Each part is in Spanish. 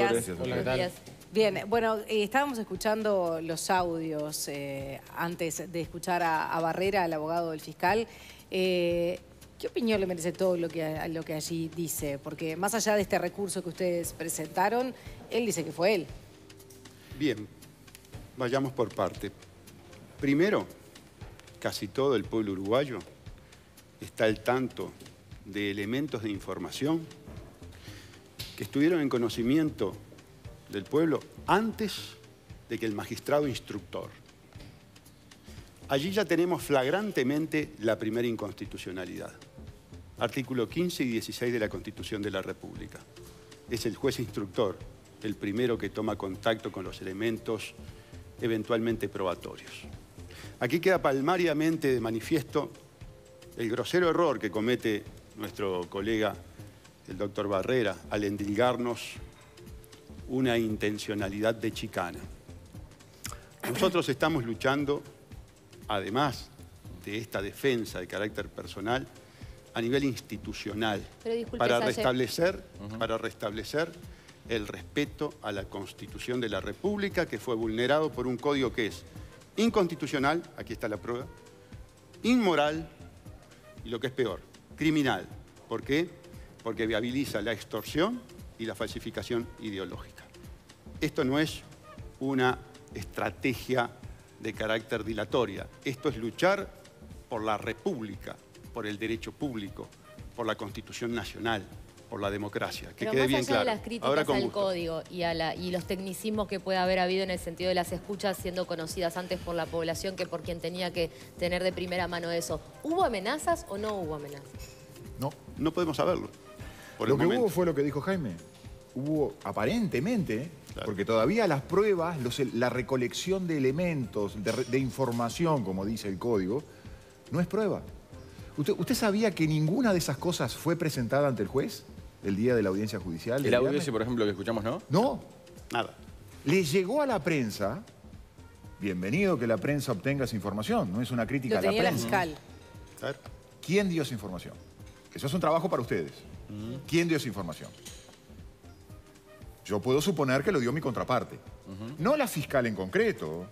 días. Gracias. Hola, ¿qué tal? Bien, bueno, estábamos escuchando los audios antes de escuchar a Barrera, al abogado del fiscal. ¿Qué opinión le merece todo lo que allí dice? Porque más allá de este recurso que ustedes presentaron, él dice que fue él. Bien, vayamos por parte. Primero, casi todo el pueblo uruguayo está al tanto de elementos de información que estuvieron en conocimiento del pueblo antes de que el magistrado instructor. Allí ya tenemos flagrantemente la primera inconstitucionalidad. Artículo 15 y 16 de la Constitución de la República. Es el juez instructor el primero que toma contacto con los elementos eventualmente probatorios. Aquí queda palmariamente de manifiesto el grosero error que comete nuestro colega, el doctor Barrera, al endilgarnos una intencionalidad de chicana. Nosotros estamos luchando, además de esta defensa de carácter personal, a nivel institucional, para restablecer el respeto a la Constitución de la República, que fue vulnerado por un código que es inconstitucional, aquí está la prueba, inmoral y, lo que es peor, criminal. ¿Por qué? Porque viabiliza la extorsión y la falsificación ideológica. Esto no es una estrategia de carácter dilatoria. Esto es luchar por la República, por el derecho público, por la Constitución Nacional, por la democracia. Que quede bien claro. Pero más allá de las críticas al código y los tecnicismos que puede haber habido en el sentido de las escuchas siendo conocidas antes por la población que por quien tenía que tener de primera mano eso, ¿hubo amenazas o no hubo amenazas? No. No podemos saberlo. Lo que hubo fue lo que dijo Jaime. Hubo, aparentemente, claro, porque todavía las pruebas, la recolección de elementos, de información, como dice el código, no es prueba. ¿Usted sabía que ninguna de esas cosas fue presentada ante el juez el día de la audiencia judicial? ¿El audio ese, por ejemplo, que escuchamos, no? No. Nada. Le llegó a la prensa, bienvenido que la prensa obtenga esa información, no es una crítica a la prensa. Lo tenía la fiscal. Claro. ¿Quién dio esa información? Eso es un trabajo para ustedes. ¿Quién dio esa información? Yo puedo suponer que lo dio mi contraparte. No la fiscal en concreto,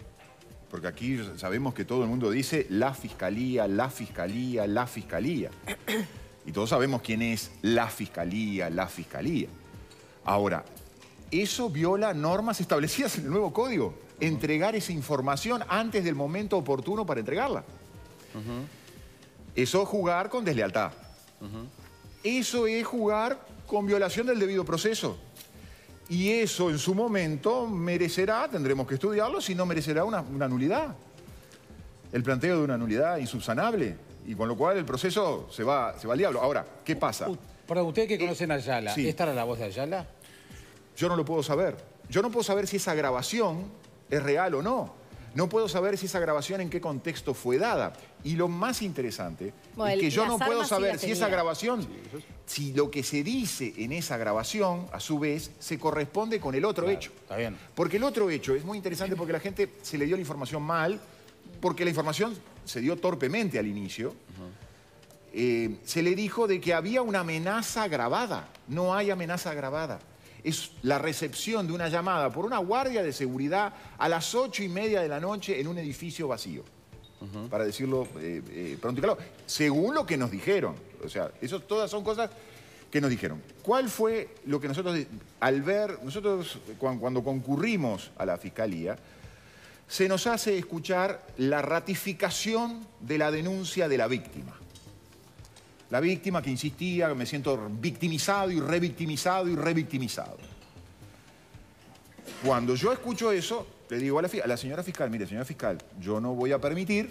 porque aquí sabemos que todo el mundo dice la fiscalía, la fiscalía, la fiscalía. Y todos sabemos quién es la fiscalía, la fiscalía. Ahora, eso viola normas establecidas en el nuevo código. Entregar esa información antes del momento oportuno para entregarla. Eso es jugar con deslealtad. Eso es jugar con violación del debido proceso. Y eso en su momento merecerá, tendremos que estudiarlo, si no merecerá una nulidad. El planteo de una nulidad insubsanable. Y con lo cual el proceso se va al diablo. Ahora, ¿qué pasa? Para ustedes que conocen a Ayala, sí. ¿Esta era la voz de Ayala? Yo no lo puedo saber. Yo no puedo saber si esa grabación es real o no. No puedo saber si esa grabación en qué contexto fue dada. Y lo más interesante es que yo no puedo saber si esa grabación, si lo que se dice en esa grabación, a su vez, se corresponde con el otro hecho. Está bien. Porque el otro hecho es muy interesante porque la gente se le dio la información mal, porque la información se dio torpemente al inicio. Se le dijo de que había una amenaza grabada. No hay amenaza grabada. Es la recepción de una llamada por una guardia de seguridad a las 8:30 de la noche en un edificio vacío. Para decirlo pronto y claro. Según lo que nos dijeron. O sea, eso todas son cosas que nos dijeron. ¿Cuál fue lo que nosotros, al ver, nosotros cuando concurrimos a la fiscalía, se nos hace escuchar la ratificación de la denuncia de la víctima? La víctima que insistía, me siento victimizado y revictimizado y revictimizado. Cuando yo escucho eso, le digo a la señora fiscal, mire, señora fiscal, yo no voy a permitir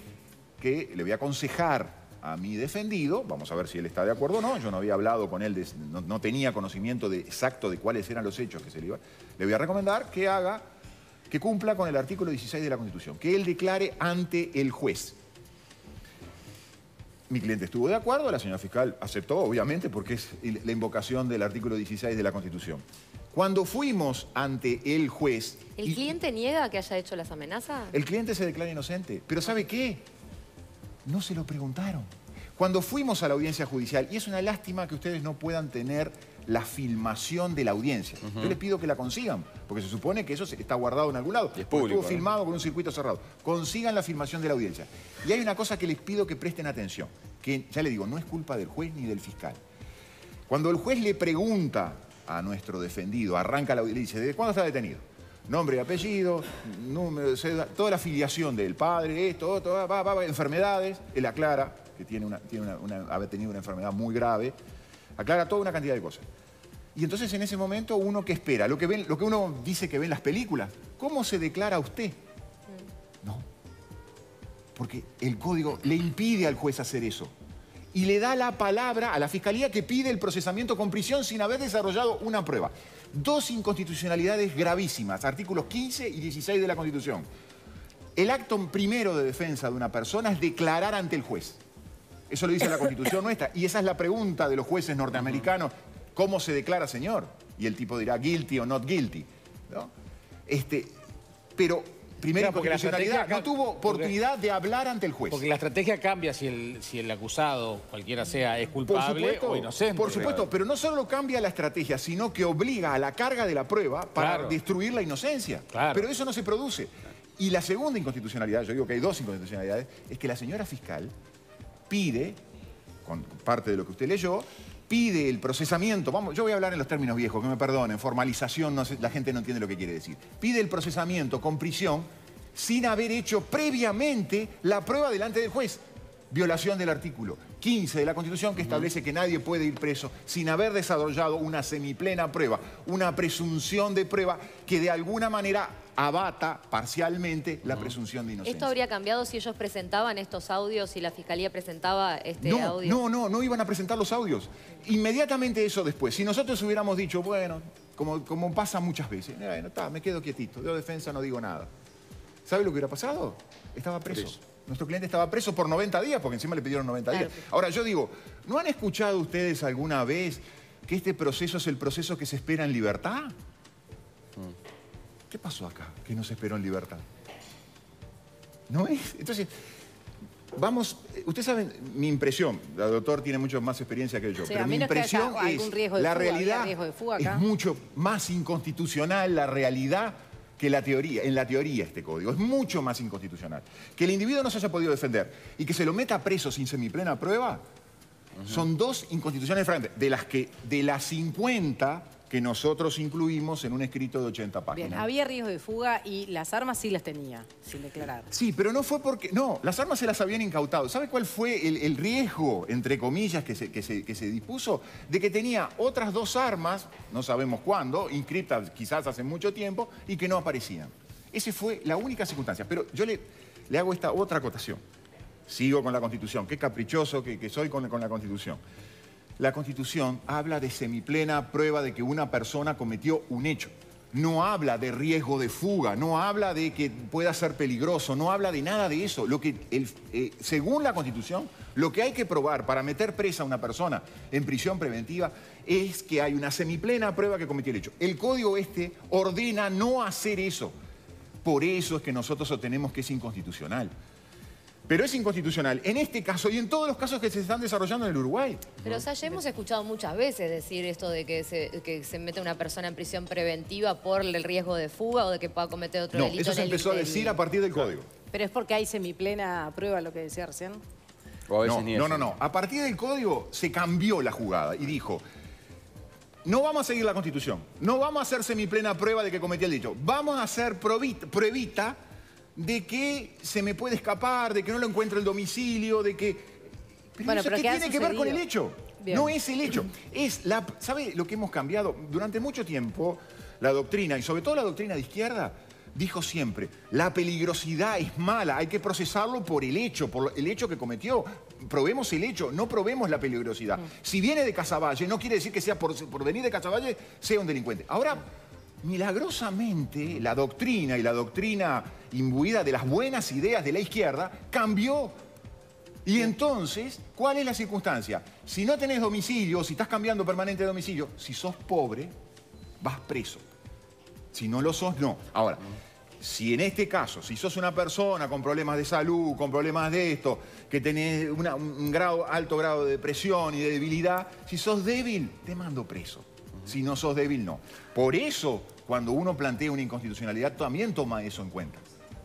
que le voy a aconsejar a mi defendido, vamos a ver si él está de acuerdo o no, yo no había hablado con él, no tenía conocimiento exacto de cuáles eran los hechos que se le iba. Le voy a recomendar que haga, que cumpla con el artículo 16 de la Constitución, que él declare ante el juez. Mi cliente estuvo de acuerdo, la señora fiscal aceptó, obviamente, porque es la invocación del artículo 16 de la Constitución. Cuando fuimos ante el juez... ¿El cliente niega que haya hecho las amenazas? El cliente se declara inocente. ¿Pero sabe qué? No se lo preguntaron. Cuando fuimos a la audiencia judicial, y es una lástima que ustedes no puedan tener la filmación de la audiencia. Uh-huh. Yo les pido que la consigan, porque se supone que eso está guardado en algún lado. Es público, estuvo filmado con un circuito cerrado. Consigan la filmación de la audiencia. Y hay una cosa que les pido que presten atención, que ya les digo, no es culpa del juez ni del fiscal. Cuando el juez le pregunta a nuestro defendido, arranca la audiencia, dice, ¿desde cuándo está detenido? Nombre y apellido, número de cédula, toda la afiliación del padre, esto, todo, enfermedades. Él aclara que había tenido una enfermedad muy grave. Aclara toda una cantidad de cosas. Y entonces en ese momento uno que espera, lo que uno dice que ve en las películas, ¿cómo se declara usted? No. Porque el código le impide al juez hacer eso. Y le da la palabra a la fiscalía que pide el procesamiento con prisión sin haber desarrollado una prueba. Dos inconstitucionalidades gravísimas, artículos 15 y 16 de la Constitución. El acto primero de defensa de una persona es declarar ante el juez. Eso lo dice la Constitución nuestra. Y esa es la pregunta de los jueces norteamericanos. ¿Cómo se declara, señor? Y el tipo dirá guilty o not guilty, ¿no? Pero... primero, porque la estrategia no tuvo oportunidad de hablar ante el juez. Porque la estrategia cambia si el acusado, cualquiera sea, es culpable o inocente. Por supuesto, pero no solo cambia la estrategia, sino que obliga a la carga de la prueba para destruir la inocencia. Claro. Pero eso no se produce. Y la segunda inconstitucionalidad, yo digo que hay dos inconstitucionalidades, es que la señora fiscal pide, con parte de lo que usted leyó, pide el procesamiento, yo voy a hablar en los términos viejos, que me perdonen, formalización, no sé, la gente no entiende lo que quiere decir. Pide el procesamiento con prisión sin haber hecho previamente la prueba delante del juez. Violación del artículo 15 de la Constitución que establece que nadie puede ir preso sin haber desarrollado una semiplena prueba, una presunción de prueba que de alguna manera abata parcialmente la presunción de inocencia. ¿Esto habría cambiado si ellos presentaban estos audios y la Fiscalía presentaba audio? No iban a presentar los audios. Inmediatamente eso después. Si nosotros hubiéramos dicho, bueno, como pasa muchas veces, bueno, me quedo quietito, yo defensa no digo nada. ¿Sabe lo que hubiera pasado? Estaba preso. Nuestro cliente estaba preso por 90 días, porque encima le pidieron 90 días. Ahora, yo digo, ¿no han escuchado ustedes alguna vez que este proceso es el proceso que se espera en libertad? ¿Qué pasó acá que no se esperó en libertad? ¿No es? Entonces, vamos... Ustedes saben, mi impresión, la doctora tiene mucho más experiencia que yo, sí, pero mi impresión es la realidad es mucho más inconstitucional, la realidad... que la teoría, en la teoría este código, es mucho más inconstitucional. Que el individuo no se haya podido defender y que se lo meta preso sin semiplena prueba, son dos inconstituciones diferentes, de las 50 que nosotros incluimos en un escrito de 80 páginas. Bien, había riesgo de fuga y las armas sí las tenía, sin declarar. Sí, pero no fue porque... No, las armas se las habían incautado. ¿Sabe cuál fue el riesgo, entre comillas, que se dispuso? De que tenía otras dos armas, no sabemos cuándo, inscritas quizás hace mucho tiempo, y que no aparecían. Esa fue la única circunstancia. Pero yo le hago esta otra acotación. Sigo con la Constitución. Qué caprichoso que soy con la Constitución. La Constitución habla de semiplena prueba de que una persona cometió un hecho. No habla de riesgo de fuga, no habla de que pueda ser peligroso, no habla de nada de eso. Según la Constitución, lo que hay que probar para meter presa a una persona en prisión preventiva es que hay una semiplena prueba que cometió el hecho. El código este ordena no hacer eso. Por eso es que nosotros sostenemos que es inconstitucional. Pero es inconstitucional en este caso y en todos los casos que se están desarrollando en el Uruguay. Pero, Salle, hemos escuchado muchas veces decir esto de que se mete una persona en prisión preventiva por el riesgo de fuga o de que pueda cometer otro delito. No, eso se empezó a decir a partir del código. Pero es porque hay semiplena prueba, lo que decía recién. No. A partir del código se cambió la jugada y dijo... No vamos a seguir la Constitución. No vamos a hacer semiplena prueba de que cometí el delito. Vamos a hacer pruebita... de que se me puede escapar, de que no lo encuentro el domicilio, de que... Pero ¿qué tiene que ver con el hecho? Bien. No es el hecho. ¿Sabe lo que hemos cambiado? Durante mucho tiempo, la doctrina, y sobre todo la doctrina de izquierda, dijo siempre, la peligrosidad es mala, hay que procesarlo por el hecho que cometió. Probemos el hecho, no probemos la peligrosidad. Si viene de Casavalle, no quiere decir que sea por venir de Casavalle, sea un delincuente. Ahora... milagrosamente, la doctrina imbuida de las buenas ideas de la izquierda cambió. Y entonces, ¿cuál es la circunstancia? Si no tenés domicilio, si estás cambiando permanente de domicilio, si sos pobre, vas preso. Si no lo sos, no. Ahora, si en este caso, si sos una persona con problemas de salud, con problemas de esto, que tenés un alto grado de depresión y de debilidad, si sos débil, te mando preso. Si no sos débil, no. Por eso, cuando uno plantea una inconstitucionalidad, también toma eso en cuenta.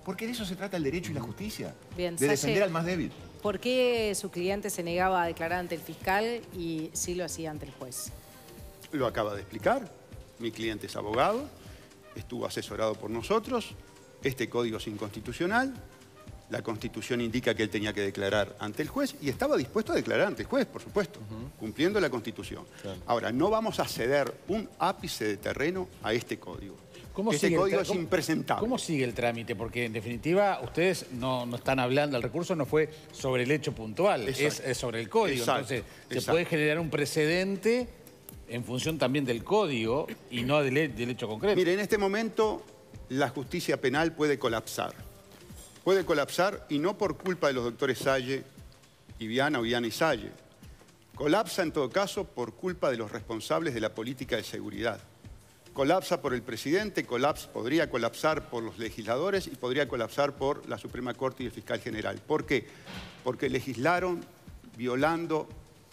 Porque de eso se trata el derecho y la justicia. Bien, de defender Salle, al más débil. ¿Por qué su cliente se negaba a declarar ante el fiscal y sí lo hacía ante el juez? Lo acaba de explicar. Mi cliente es abogado, estuvo asesorado por nosotros. Este código es inconstitucional. La Constitución indica que él tenía que declarar ante el juez y estaba dispuesto a declarar ante el juez, por supuesto, cumpliendo la Constitución. Claro. Ahora, no vamos a ceder un ápice de terreno a este código. Este código es impresentable. ¿Cómo sigue el trámite? Porque, en definitiva, ustedes no están hablando, el recurso no fue sobre el hecho puntual, es sobre el código. Exacto. Entonces, se puede generar un precedente en función también del código y no del hecho concreto. Mire, en este momento, la justicia penal puede colapsar. Puede colapsar y no por culpa de los doctores Salle y Viana o Viana y Salle. Colapsa en todo caso por culpa de los responsables de la política de seguridad. Colapsa por el presidente, podría colapsar por los legisladores y podría colapsar por la Suprema Corte y el fiscal general. ¿Por qué? Porque legislaron violando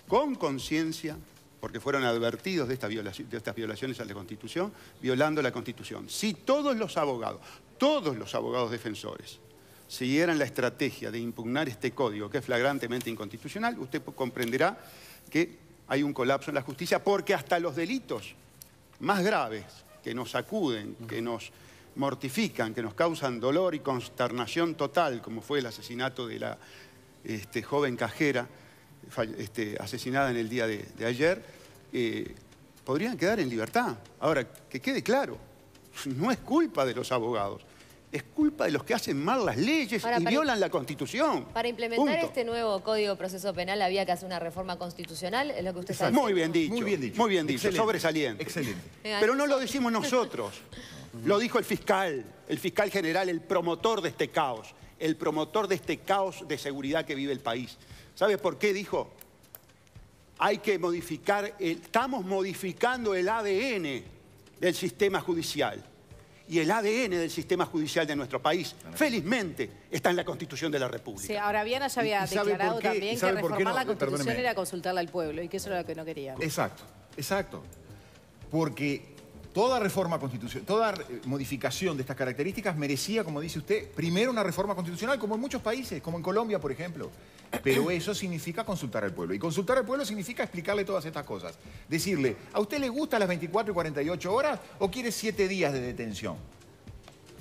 con conciencia, porque fueron advertidos de estas violaciones a la Constitución, violando la Constitución. Si todos los abogados defensores, siguieran la estrategia de impugnar este código, que es flagrantemente inconstitucional, usted comprenderá que hay un colapso en la justicia, porque hasta los delitos más graves, que nos sacuden, que nos mortifican, que nos causan dolor y consternación total, como fue el asesinato de la joven cajera asesinada en el día de ayer, podrían quedar en libertad. Ahora, que quede claro, no es culpa de los abogados. Es culpa de los que hacen mal las leyes y violan la Constitución. Para implementar este nuevo Código de Proceso Penal había que hacer una reforma constitucional, es lo que usted sabe. Muy bien dicho, muy bien dicho, muy bien dicho, sobresaliente. Excelente. Pero no lo decimos nosotros, lo dijo el fiscal general, el promotor de este caos, el promotor de este caos de seguridad que vive el país. ¿Sabe por qué dijo? Hay que modificar, estamos modificando el ADN del sistema judicial. Y el ADN del sistema judicial de nuestro país, felizmente, está en la Constitución de la República. Sí, ahora Viana ya había declarado también que reformar la Constitución era consultarla al pueblo y que eso era lo que no quería. Exacto, exacto. Porque toda reforma constitucional, toda modificación de estas características merecía, como dice usted, primero una reforma constitucional, como en muchos países, como en Colombia, por ejemplo. Pero eso significa consultar al pueblo. Y consultar al pueblo significa explicarle todas estas cosas. Decirle, ¿a usted le gustan las 24 y 48 horas o quiere 7 días de detención?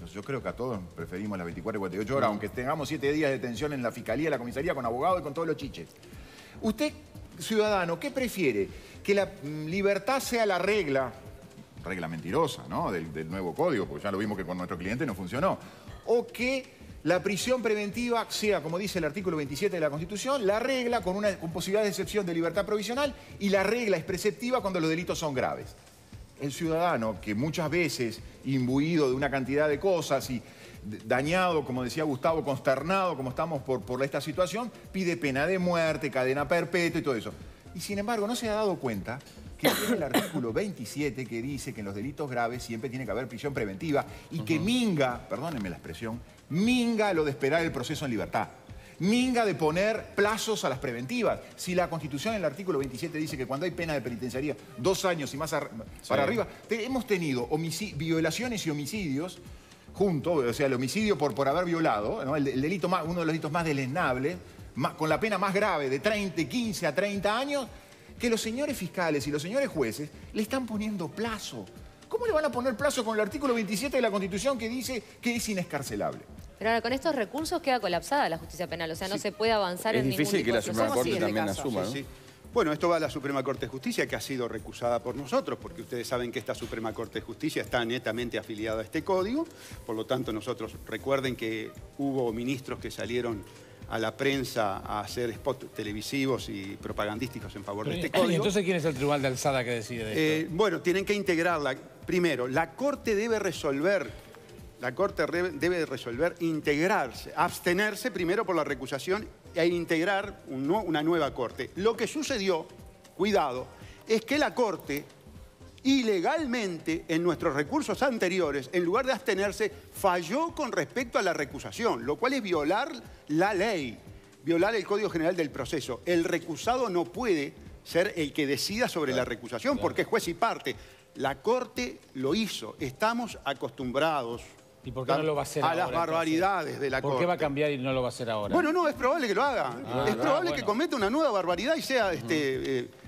Pues yo creo que a todos preferimos las 24 y 48 horas, aunque tengamos 7 días de detención en la fiscalía, la comisaría, con abogado y con todos los chiches. Usted, ciudadano, ¿qué prefiere? ¿Que la libertad sea la regla mentirosa, ¿no? Del nuevo código, porque ya lo vimos que con nuestro cliente no funcionó? ¿O que la prisión preventiva sea, como dice el artículo 27 de la Constitución, la regla con posibilidad de excepción de libertad provisional y la regla es preceptiva cuando los delitos son graves? El ciudadano, que muchas veces imbuido de una cantidad de cosas y dañado, como decía Gustavo, consternado, como estamos por esta situación, pide pena de muerte, cadena perpetua y todo eso. Y sin embargo, no se ha dado cuenta que tiene el artículo 27 que dice que en los delitos graves siempre tiene que haber prisión preventiva y que minga, perdónenme la expresión, minga lo de esperar el proceso en libertad. Minga de poner plazos a las preventivas. Si la Constitución en el artículo 27 dice que cuando hay pena de penitenciaría 2 años y más para arriba, hemos tenido violaciones y homicidios juntos, o sea, el homicidio por haber violado, ¿no? El delito más, uno de los delitos más deleznables, con la pena más grave de 15 a 30 años, que los señores fiscales y los señores jueces le están poniendo plazo. ¿Cómo le van a poner plazo con el artículo 27 de la Constitución que dice que es inescarcelable? Pero ahora, con estos recursos queda colapsada la justicia penal, o sea, no se puede avanzar en ningún tipo de proceso. Es difícil que la Suprema Corte también asuma, ¿no? Sí, sí. Bueno, esto va a la Suprema Corte de Justicia, que ha sido recusada por nosotros, porque ustedes saben que esta Suprema Corte de Justicia está netamente afiliada a este código, por lo tanto nosotros, recuerden que hubo ministros que salieron a la prensa a hacer spots televisivos y propagandísticos en favor de este código. ¿Y entonces quién es el tribunal de alzada que decide esto? Bueno, tienen que integrarla. Primero, la Corte debe resolver, integrarse, abstenerse primero por la recusación e integrar una nueva Corte. Lo que sucedió, cuidado, es que la Corte ilegalmente en nuestros recursos anteriores, en lugar de abstenerse, falló con respecto a la recusación, lo cual es violar la ley, violar el Código General del Proceso. El recusado no puede ser el que decida sobre la recusación porque es juez y parte. La Corte lo hizo. Estamos acostumbrados. ¿Y por qué no lo va a hacer ahora? A las barbaridades de la Corte. ¿Por qué va a cambiar y no lo va a hacer ahora? Bueno, no, es probable que lo haga. Es probable que cometa una nueva barbaridad y sea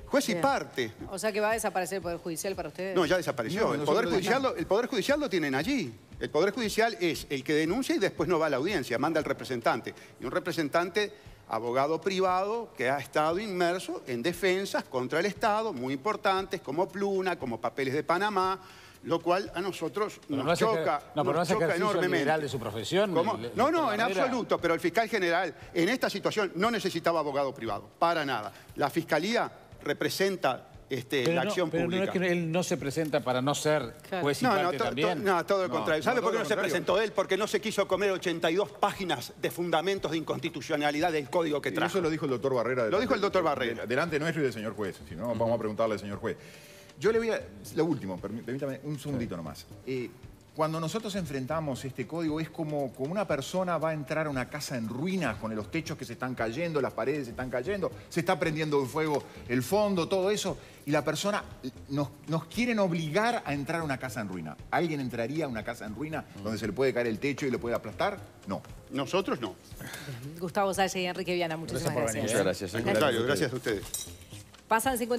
juez y parte. O sea que va a desaparecer el Poder Judicial para ustedes. No, ya desapareció. No, el Poder Judicial lo tienen allí. El Poder Judicial es el que denuncia y después no va a la audiencia, manda al representante. Y un representante, abogado privado, que ha estado inmerso en defensas contra el Estado, muy importantes, como Pluna, como Papeles de Panamá, lo cual a nosotros nos choca enormemente. No, pero no hace ejercicio liberal de su profesión. No, no, en absoluto, pero el fiscal general en esta situación no necesitaba abogado privado, para nada. La Fiscalía representa la acción pública. Pero no es que él no se presenta para no ser juez y parte también. No, todo lo contrario. ¿Sabe por qué no se presentó él? Porque no se quiso comer 82 páginas de fundamentos de inconstitucionalidad del código que trajo. Eso lo dijo el doctor Barrera. Lo dijo el doctor Barrera. Delante nuestro y del señor juez. Si no, vamos a preguntarle al señor juez. Yo le voy a... Lo último, permítame un segundito nomás. Cuando nosotros enfrentamos este código es como una persona va a entrar a una casa en ruinas con los techos que se están cayendo, las paredes se están cayendo, se está prendiendo en fuego el fondo, todo eso. Y la persona... Nos quieren obligar a entrar a una casa en ruina. ¿Alguien entraría a una casa en ruina donde se le puede caer el techo y lo puede aplastar? No. Nosotros no. Gustavo Salle y Enrique Viana, muchísimas gracias. Muchas gracias. Al contrario, gracias a ustedes. Pasan 50...